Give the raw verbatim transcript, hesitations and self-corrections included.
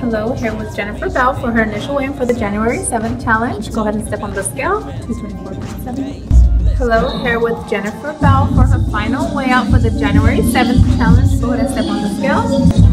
Hello, here was Jennifer Bal for her initial win for the January seventh challenge. Go ahead and step on the scale. two twenty-four point seven. Hello, here with Jennifer Bal for her final way out for the January seventh challenge. Go ahead and step on the scale.